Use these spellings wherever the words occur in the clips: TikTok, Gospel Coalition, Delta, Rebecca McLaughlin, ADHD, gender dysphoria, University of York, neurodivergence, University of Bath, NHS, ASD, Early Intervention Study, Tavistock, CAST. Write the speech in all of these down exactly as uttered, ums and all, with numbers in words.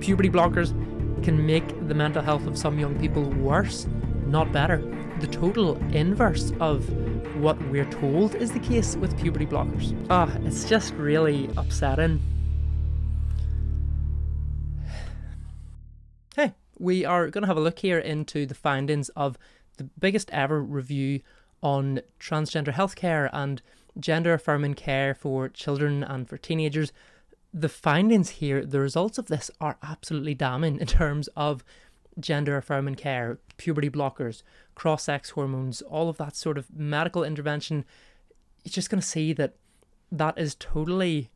Puberty blockers can make the mental health of some young people worse, not better. The total inverse of what we're told is the case with puberty blockers. Ah, oh, it's just really upsetting. Hey, we are going to have a look here into the findings of the biggest ever review on transgender healthcare and gender affirming care for children and for teenagers. The findings here, the results of this are absolutely damning in terms of gender affirming care, puberty blockers, cross-sex hormones, all of that sort of medical intervention. You're just going to see that that is totally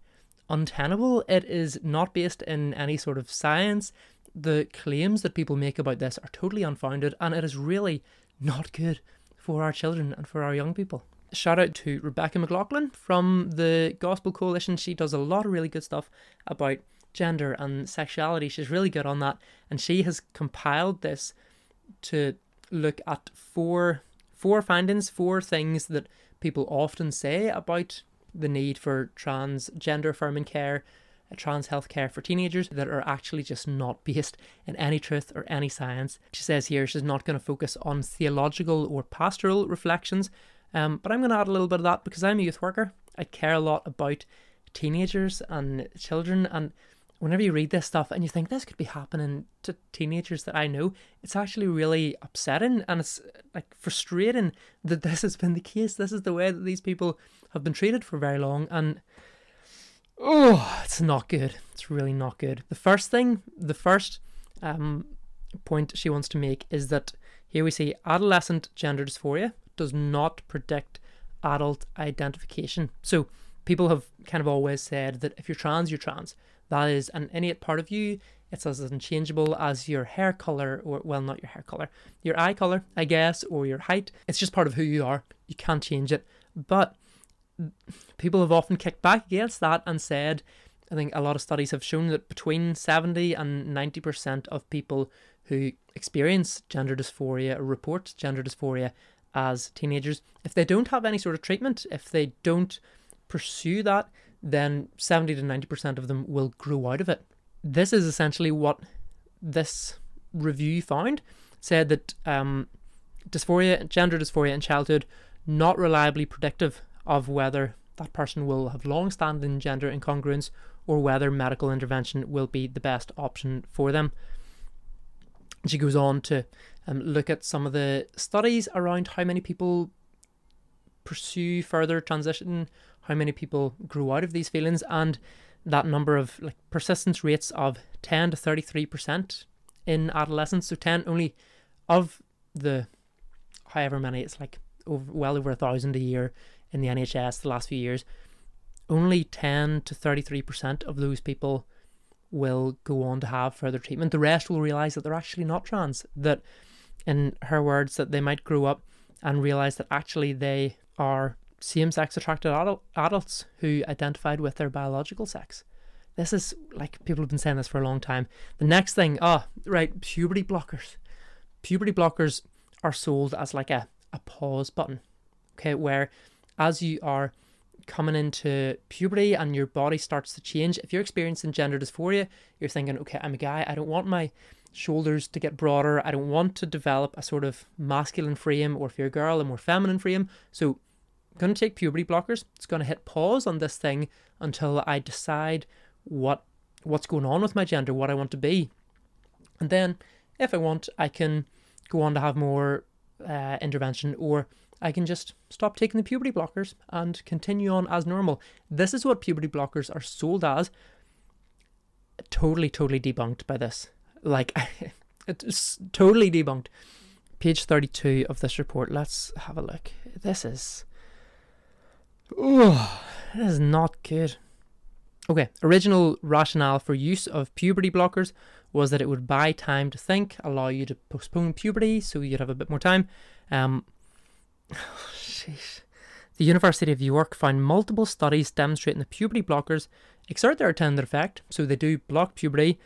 untenable. It is not based in any sort of science. The claims that people make about this are totally unfounded, and it is really not good for our children and for our young people. Shout out to Rebecca McLaughlin from the Gospel Coalition. She does a lot of really good stuff about gender and sexuality. She's really good on that. And she has compiled this to look at four, four findings, four things that people often say about the need for trans gender affirming care, trans health care for teenagers, that are actually just not based in any truth or any science. She says here she's not going to focus on theological or pastoral reflections. Um, but I'm going to add a little bit of that because I'm a youth worker. I care a lot about teenagers and children, and whenever you read this stuff and you think this could be happening to teenagers that I know, it's actually really upsetting, and it's like frustrating that this has been the case. This is the way that these people have been treated for very long, and oh, it's not good. It's really not good. The first thing, the first um, point she wants to make is that here we see adolescent gender dysphoria does not predict adult identification. So people have kind of always said that if you're trans, you're trans. That is an innate part of you. It's as unchangeable as your hair color, or well, not your hair color, your eye color, I guess, or your height. It's just part of who you are. You can't change it. But people have often kicked back against that and said, I think a lot of studies have shown that between seventy and ninety percent of people who experience gender dysphoria or report gender dysphoria as teenagers, if they don't have any sort of treatment, if they don't pursue that, then seventy to ninety percent of them will grow out of it. This is essentially what this review found. It said that um, dysphoria, gender dysphoria in childhood, not reliably predictive of whether that person will have long-standing gender incongruence or whether medical intervention will be the best option for them. She goes on to um, look at some of the studies around how many people pursue further transition, how many people grew out of these feelings, and that number of like persistence rates of ten to thirty-three percent in adolescence. So ten only of the however many, it's like over, well over a thousand a year in the N H S the last few years, only ten to thirty-three percent of those people will go on to have further treatment. The rest will realise that they're actually not trans, that in her words, that they might grow up and realise that actually they are same-sex attracted adult, adults who identified with their biological sex. This is, like, people have been saying this for a long time. The next thing, ah, oh, right, puberty blockers. Puberty blockers are sold as like a, a pause button, okay, where as you are coming into puberty and your body starts to change, if you're experiencing gender dysphoria, you're thinking, okay, I'm a guy, I don't want my shoulders to get broader, I don't want to develop a sort of masculine frame, or if you're a girl, a more feminine frame, so I'm going to take puberty blockers, it's going to hit pause on this thing until I decide what what's going on with my gender, what I want to be, and then if I want, I can go on to have more uh, intervention, or I can just stop taking the puberty blockers and continue on as normal. This is what puberty blockers are sold as. Totally, totally debunked by this. Like, it's totally debunked. Page thirty-two of this report. Let's have a look. This is... oh, this is not good. Okay, original rationale for use of puberty blockers was that it would buy time to think, allow you to postpone puberty so you'd have a bit more time. Um... Oh, sheesh. The University of York found multiple studies demonstrating that puberty blockers exert their intended effect, so they do block puberty,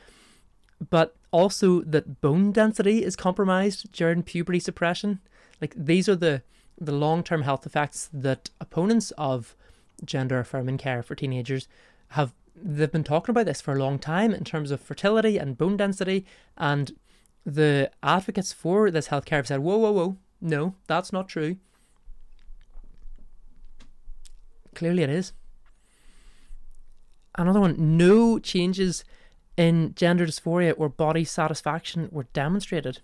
but also that bone density is compromised during puberty suppression. Like, these are the, the long-term health effects that opponents of gender affirming care for teenagers have they've been talking about this for a long time in terms of fertility and bone density, and the advocates for this healthcare have said, whoa, whoa, whoa, no, that's not true. Clearly it is. Another one, no changes in gender dysphoria or body satisfaction were demonstrated.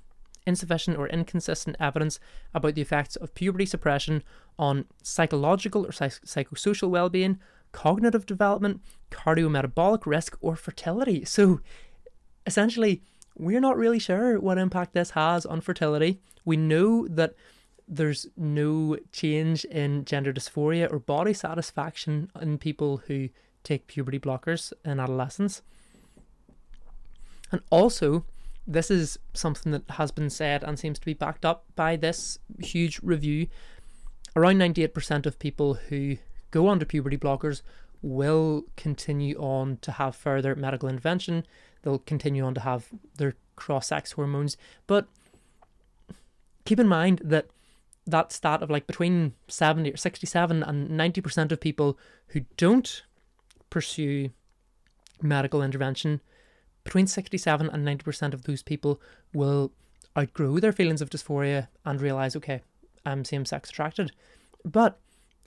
Insufficient or inconsistent evidence about the effects of puberty suppression on psychological or psych psychosocial well-being, cognitive development, cardiometabolic risk, or fertility. So essentially, we're not really sure what impact this has on fertility. We know that there's no change in gender dysphoria or body satisfaction in people who take puberty blockers in adolescence. And also, this is something that has been said and seems to be backed up by this huge review. Around ninety-eight percent of people who go onto puberty blockers will continue on to have further medical intervention. They'll continue on to have their cross-sex hormones. But keep in mind that that stat of like between seventy or sixty-seven and ninety percent of people who don't pursue medical intervention, between sixty-seven and ninety percent of those people will outgrow their feelings of dysphoria and realise, okay, I'm same-sex attracted. But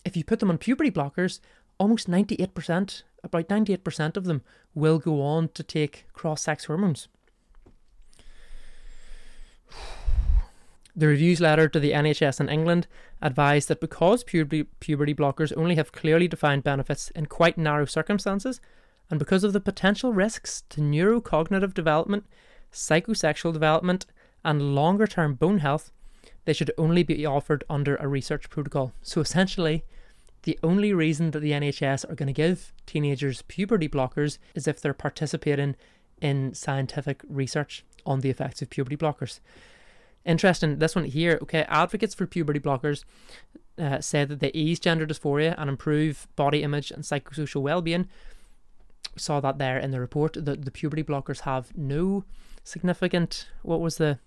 if you put them on puberty blockers, almost ninety-eight percent, about ninety-eight percent of them will go on to take cross-sex hormones. The review's letter to the N H S in England advised that because puberty, puberty blockers only have clearly defined benefits in quite narrow circumstances, and because of the potential risks to neurocognitive development, psychosexual development, and longer-term bone health, they should only be offered under a research protocol. So essentially, the only reason that the N H S are going to give teenagers puberty blockers is if they're participating in scientific research on the effects of puberty blockers. Interesting, this one here, okay, advocates for puberty blockers uh, said that they ease gender dysphoria and improve body image and psychosocial well-being. Saw that there in the report, that the puberty blockers have no significant, what was the,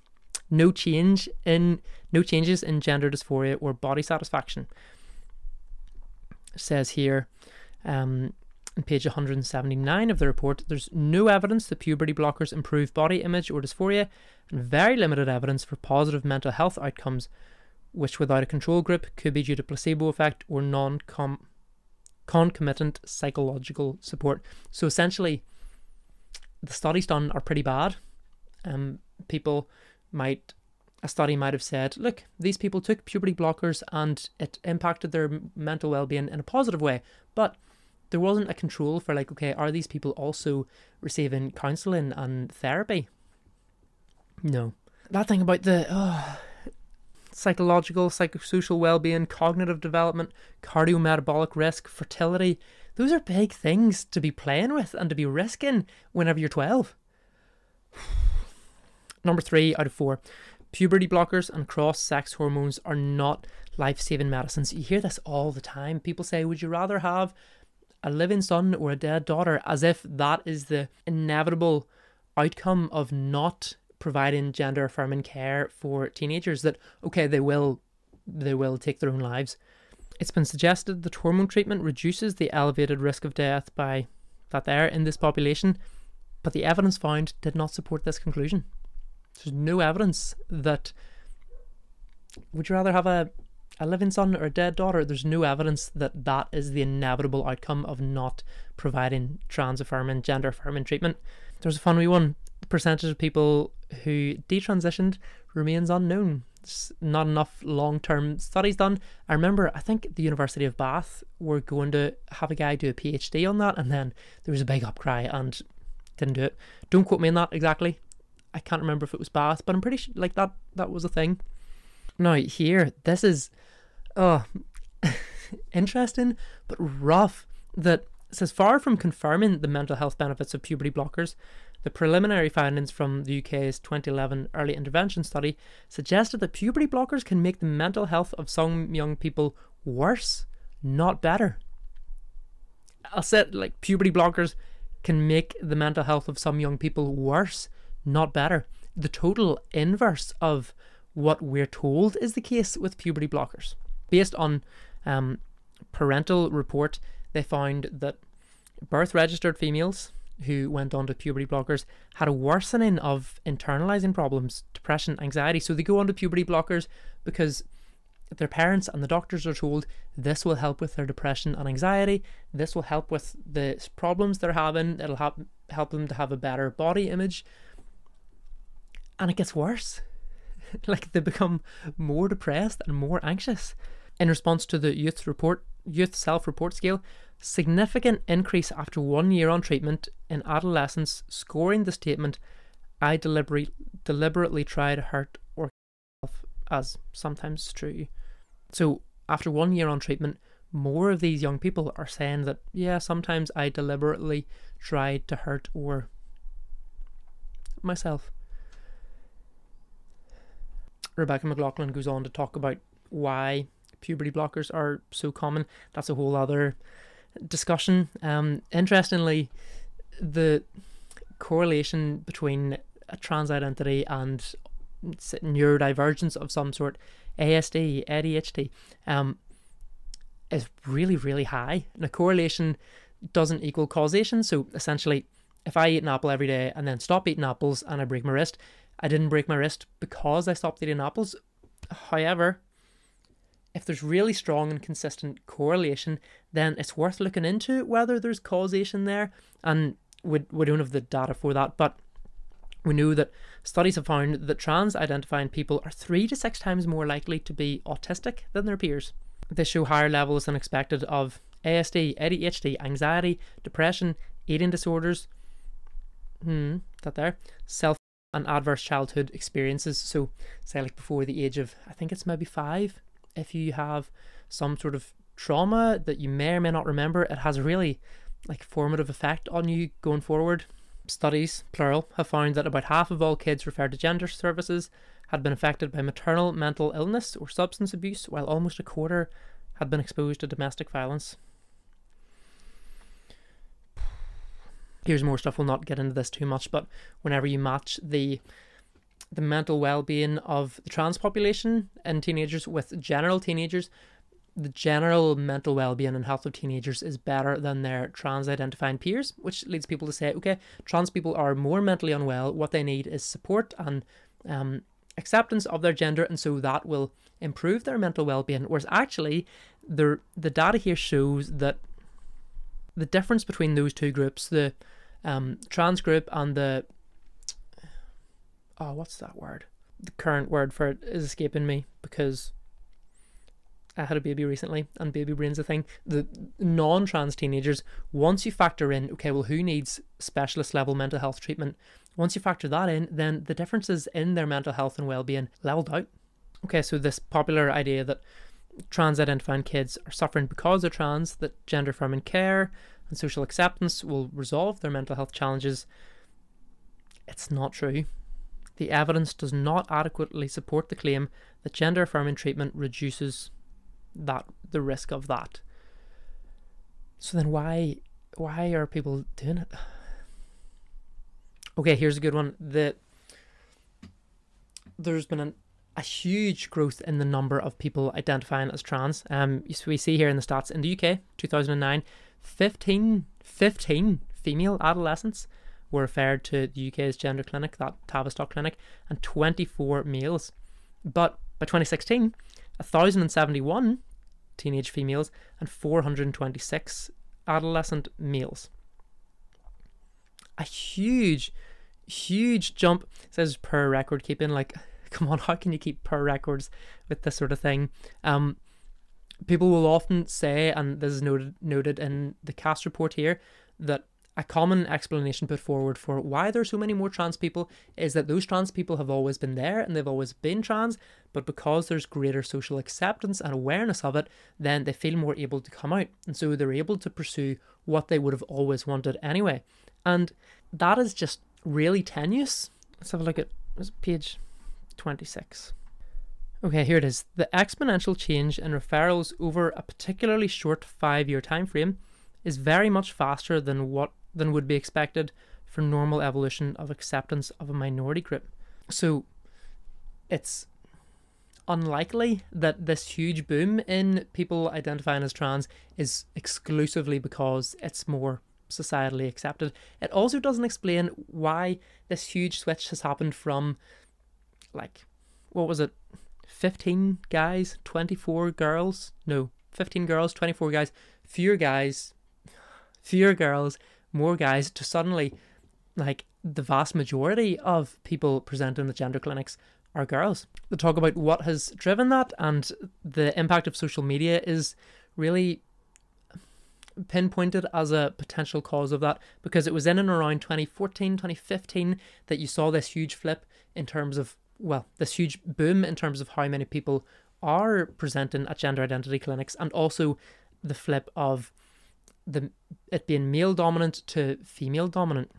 no change in, no changes in gender dysphoria or body satisfaction. It says here, um, on page one hundred seventy-nine of the report, there's no evidence that puberty blockers improve body image or dysphoria, and very limited evidence for positive mental health outcomes, which without a control group could be due to placebo effect or non-com- concomitant psychological support. So essentially, the studies done are pretty bad. Um, people might, a study might have said, look, these people took puberty blockers and it impacted their mental well-being in a positive way, but there wasn't a control for like, okay, are these people also receiving counselling and therapy? No. That thing about the, oh, psychological, psychosocial well-being, cognitive development, cardiometabolic risk, fertility. Those are big things to be playing with and to be risking whenever you're twelve. Number three out of four, puberty blockers and cross-sex hormones are not life-saving medicines. You hear this all the time. People say, would you rather have a living son or a dead daughter? As if that is the inevitable outcome of not providing gender affirming care for teenagers, that okay, they will they will take their own lives. It's been suggested that hormone treatment reduces the elevated risk of death by that there in this population, but the evidence found did not support this conclusion. There's no evidence that, would you rather have a, a living son or a dead daughter? There's no evidence that that is the inevitable outcome of not providing trans affirming, gender affirming treatment. There's a fun wee one. The percentage of people who detransitioned remains unknown. There's not enough long-term studies done. I remember, I think the University of Bath were going to have a guy do a PhD on that, and then there was a big outcry and didn't do it. Don't quote me on that exactly. I can't remember if it was Bath, but I'm pretty sure like that that was a thing. Now here, this is oh interesting but rough, that it says, far from confirming the mental health benefits of puberty blockers, the preliminary findings from the U K's twenty eleven Early Intervention Study suggested that puberty blockers can make the mental health of some young people worse, not better. I'll say it, like, puberty blockers can make the mental health of some young people worse, not better. The total inverse of what we're told is the case with puberty blockers. Based on um, parental report, they found that birth registered females who went on to puberty blockers had a worsening of internalizing problems, depression, anxiety. So they go on to puberty blockers because their parents and the doctors are told this will help with their depression and anxiety, this will help with the problems they're having, it'll help help them to have a better body image. And it gets worse. Like, they become more depressed and more anxious. In response to the youth report, youth self-report scale, significant increase after one year on treatment in adolescents scoring the statement, I deliberately deliberately try to hurt or kill myself, as sometimes true. So after one year on treatment, more of these young people are saying that, yeah, sometimes I deliberately tried to hurt or myself. Rebecca McLaughlin goes on to talk about why puberty blockers are so common. That's a whole other discussion. Um, interestingly, the correlation between a trans identity and neurodivergence of some sort, A S D, A D H D, um, is really, really high. And a correlation doesn't equal causation. So essentially, if I eat an apple every day and then stop eating apples and I break my wrist, I didn't break my wrist because I stopped eating apples. However, if there's really strong and consistent correlation, then it's worth looking into whether there's causation there. And we, we don't have the data for that, but we know that studies have found that trans-identifying people are three to six times more likely to be autistic than their peers. They show higher levels than expected of A S D, A D H D, anxiety, depression, eating disorders, hmm, that there, self and adverse childhood experiences. So say like before the age of, I think it's maybe five, if you have some sort of trauma that you may or may not remember, it has a really like formative effect on you going forward. Studies, plural, have found that about half of all kids referred to gender services had been affected by maternal mental illness or substance abuse, while almost a quarter had been exposed to domestic violence. Here's more stuff, we'll not get into this too much, but whenever you match the the mental well-being of the trans population and teenagers with general teenagers, the general mental well-being and health of teenagers is better than their trans-identifying peers, which leads people to say, okay, trans people are more mentally unwell, what they need is support and um, acceptance of their gender, and so that will improve their mental well-being. Whereas actually, the the data here shows that the difference between those two groups, the um, trans group and the oh what's that word the current word for it is escaping me because I had a baby recently and baby brain's a thing, the non-trans teenagers, once you factor in, okay, well, who needs specialist level mental health treatment, once you factor that in, then the differences in their mental health and well-being leveled out. Okay, so this popular idea that trans identifying kids are suffering because they're trans, that gender affirming care and social acceptance will resolve their mental health challenges, it's not true. The evidence does not adequately support the claim that gender-affirming treatment reduces that the risk of that. So then why why are people doing it? Okay, here's a good one. The, there's been an, a huge growth in the number of people identifying as trans. Um, so we see here in the stats, in the U K, two thousand nine, fifteen, fifteen female adolescents were referred to the U K's gender clinic, that Tavistock clinic, and twenty-four males. But by twenty sixteen, one thousand seventy-one teenage females and four hundred twenty-six adolescent males. A huge, huge jump. It says per record keeping, like, come on, how can you keep per records with this sort of thing? Um, people will often say, and this is noted, noted in the CAST report here, that a common explanation put forward for why there's so many more trans people is that those trans people have always been there and they've always been trans, but because there's greater social acceptance and awareness of it, then they feel more able to come out. And so they're able to pursue what they would have always wanted anyway. And that is just really tenuous. Let's have a look at page twenty-six. Okay, here it is. The exponential change in referrals over a particularly short five-year time frame is very much faster than what than would be expected for normal evolution of acceptance of a minority group. So it's unlikely that this huge boom in people identifying as trans is exclusively because it's more societally accepted. It also doesn't explain why this huge switch has happened from, like, what was it, fifteen guys, twenty-four girls? No, fifteen girls, twenty-four guys, fewer guys, fewer girls, more guys, to suddenly, like, the vast majority of people presenting with gender clinics are girls. They talk about what has driven that, and the impact of social media is really pinpointed as a potential cause of that, because it was in and around twenty fourteen, twenty fifteen that you saw this huge flip in terms of, well, this huge boom in terms of how many people are presenting at gender identity clinics, and also the flip of the it being male dominant to female dominant.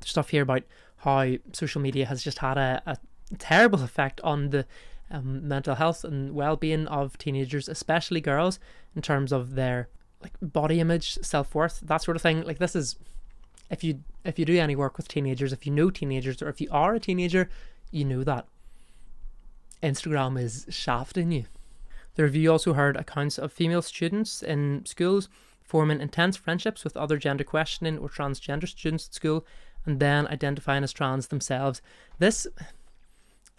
There's stuff here about how social media has just had a, a terrible effect on the um, mental health and well-being of teenagers, especially girls, in terms of their like body image, self-worth, that sort of thing. Like, this is, if you if you do any work with teenagers, if you know teenagers, or if you are a teenager, you know that Instagram is shafting you. The review also heard accounts of female students in schools forming intense friendships with other gender questioning or transgender students at school, and then identifying as trans themselves. This,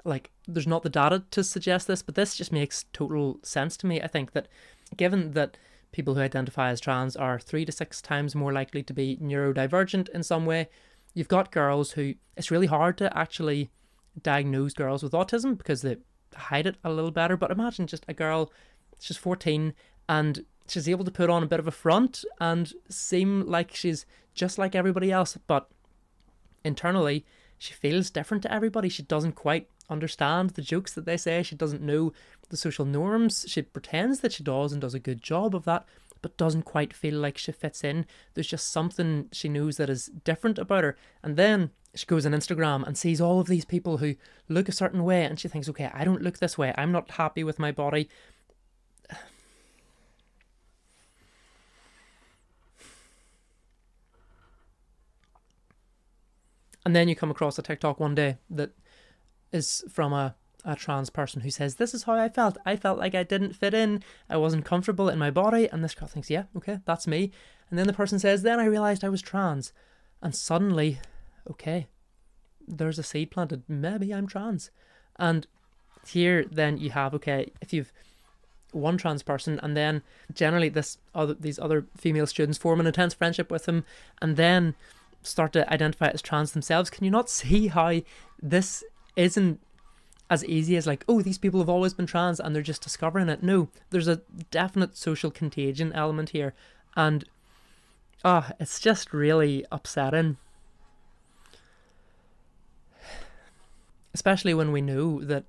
like, there's not the data to suggest this, but this just makes total sense to me. I think that given that people who identify as trans are three to six times more likely to be neurodivergent in some way, you've got girls who, it's really hard to actually diagnose girls with autism because they hide it a little better. But imagine just a girl, she's fourteen, and she's able to put on a bit of a front and seem like she's just like everybody else, but internally she feels different to everybody. She doesn't quite understand the jokes that they say. She doesn't know the social norms. She pretends that she does and does a good job of that, but doesn't quite feel like she fits in. There's just something she knows that is different about her. And then she goes on Instagram and sees all of these people who look a certain way, and she thinks, okay, I don't look this way. I'm not happy with my body. And then you come across a TikTok one day that is from a, a trans person who says, this is how I felt. I felt like I didn't fit in. I wasn't comfortable in my body. And this girl thinks, yeah, okay, that's me. And then the person says, then I realized I was trans. And suddenly, okay, there's a seed planted. Maybe I'm trans. And here then you have, okay, if you've one trans person, and then generally this other, these other female students form an intense friendship with them, and then start to identify as trans themselves, can you not see how this isn't as easy as like, oh, these people have always been trans and they're just discovering it? No, there's a definite social contagion element here, and ah, oh, it's just really upsetting, especially when we know that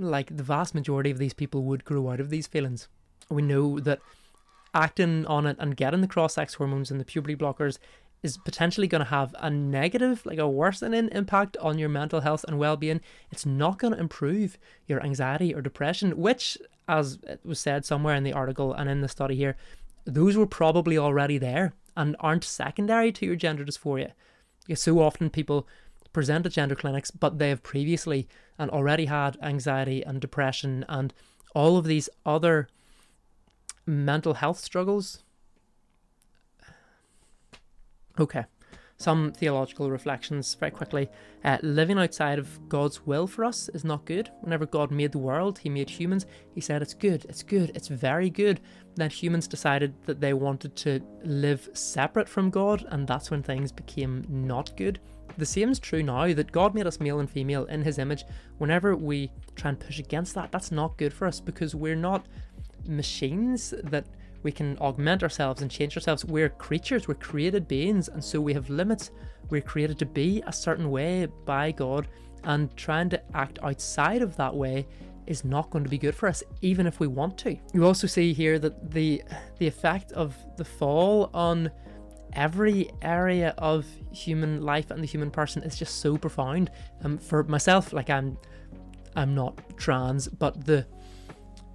like the vast majority of these people would grow out of these feelings. We know that acting on it and getting the cross-sex hormones and the puberty blockers is potentially going to have a negative, like a worsening impact on your mental health and well-being. It's not going to improve your anxiety or depression, which, as it was said somewhere in the article and in the study here, those were probably already there and aren't secondary to your gender dysphoria. So often people present at gender clinics, but they have previously and already had anxiety and depression and all of these other mental health struggles. Okay, some theological reflections very quickly. Uh, living outside of God's will for us is not good. Whenever God made the world, he made humans, he said it's good, it's good, it's very good. Then humans decided that they wanted to live separate from God, and that's when things became not good. The same is true now, that God made us male and female in his image. Whenever we try and push against that, that's not good for us, because we're not machines that we can augment ourselves and change ourselves. We're creatures, we're created beings, and so we have limits. We're created to be a certain way by God, and trying to act outside of that way is not going to be good for us, even if we want to. You also see here that the the effect of the fall on every area of human life and the human person is just so profound. Um, for myself, like I'm I'm not trans, but the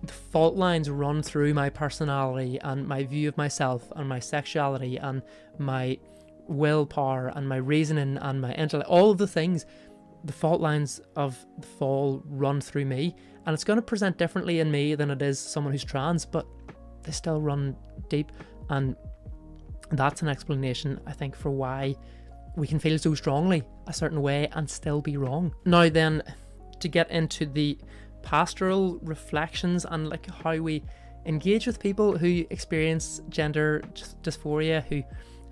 The fault lines run through my personality and my view of myself and my sexuality and my willpower and my reasoning and my intellect, all of the things. The fault lines of the fall run through me, and it's going to present differently in me than it is someone who's trans, but they still run deep. And that's an explanation, I think, for why we can feel so strongly a certain way and still be wrong. Now then, to get into the pastoral reflections and like how we engage with people who experience gender dysphoria, who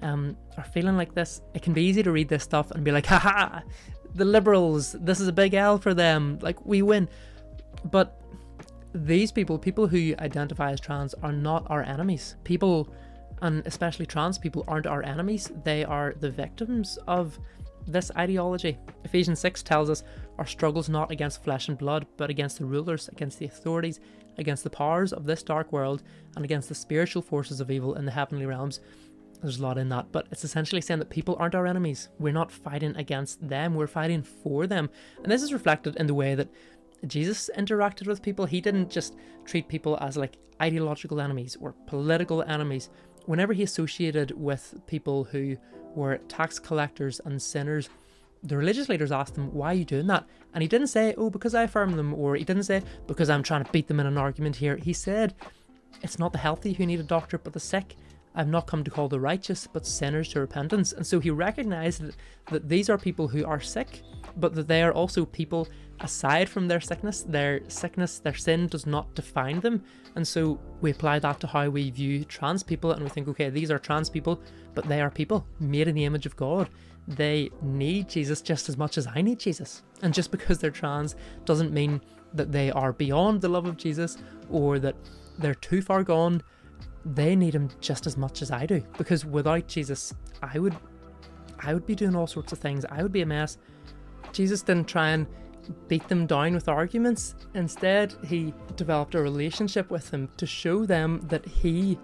um, are feeling like this, it can be easy to read this stuff and be like, haha, the liberals, this is a big L for them, like we win. But these people, people who identify as trans, are not our enemies. People, and especially trans people, aren't our enemies. They are the victims of this ideology. Ephesians six tells us our struggle's not against flesh and blood, but against the rulers, against the authorities, against the powers of this dark world, and against the spiritual forces of evil in the heavenly realms. There's a lot in that, but it's essentially saying that people aren't our enemies. We're not fighting against them, we're fighting for them. And this is reflected in the way that Jesus interacted with people. He didn't just treat people as like ideological enemies or political enemies. Whenever he associated with people who were tax collectors and sinners, the religious leaders asked him, why are you doing that? And he didn't say, oh, because I affirm them, or he didn't say, because I'm trying to beat them in an argument here. He said, it's not the healthy who need a doctor, but the sick. I've not come to call the righteous, but sinners to repentance. And so he recognized that, that these are people who are sick, but that they are also people aside from their sickness. Their sickness, their sin does not define them. And so we apply that to how we view trans people, and we think, okay, these are trans people, but they are people made in the image of God. They need Jesus just as much as I need Jesus. And just because they're trans doesn't mean that they are beyond the love of Jesus or that they're too far gone. They need him just as much as I do, because without Jesus, I would I would be doing all sorts of things. I would be a mess. Jesus didn't try and beat them down with arguments. Instead, he developed a relationship with them to show them that he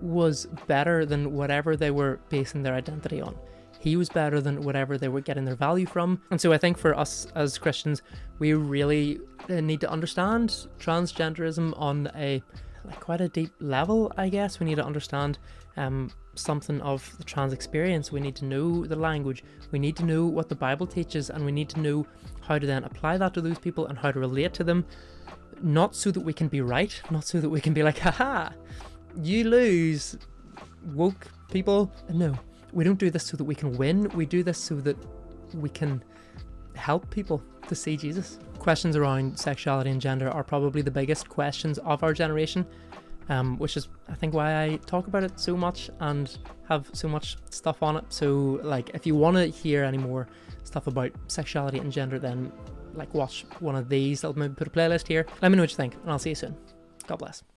was better than whatever they were basing their identity on. He was better than whatever they were getting their value from. And so I think for us as Christians, we really need to understand transgenderism on a like quite a deep level, I guess. We need to understand um, something of the trans experience. We need to know the language. We need to know what the Bible teaches, and we need to know how to then apply that to those people and how to relate to them. Not so that we can be right, not so that we can be like, haha, you lose, woke people. No, we don't do this so that we can win. We do this so that we can help people to see Jesus. Questions around sexuality and gender are probably the biggest questions of our generation, um, which is, I think, why I talk about it so much and have so much stuff on it. So, like, if you want to hear any more stuff about sexuality and gender, then, like, watch one of these. I'll maybe put a playlist here. Let me know what you think, and I'll see you soon. God bless.